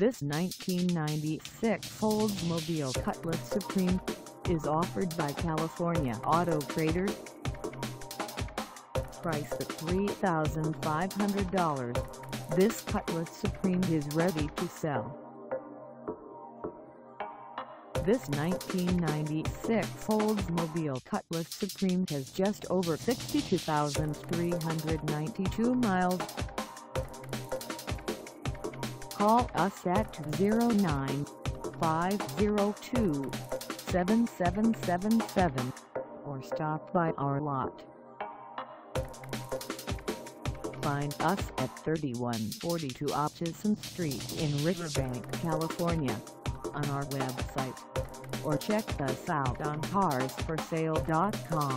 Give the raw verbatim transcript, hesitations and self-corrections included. This nineteen ninety-six Oldsmobile Cutlass Supreme is offered by California Auto Traders. Priced at three thousand five hundred dollars, this Cutlass Supreme is ready to sell. This nineteen ninety-six Oldsmobile Cutlass Supreme has just over sixty-two thousand three hundred ninety-two miles. Call us at two zero nine, five zero two, seven seven seven seven or stop by our lot. Find us at thirty-one forty-two Atchison Street in Riverbank, California on our website, or check us out on cars for sale dot com.